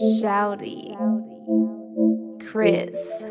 Shouty, Chris.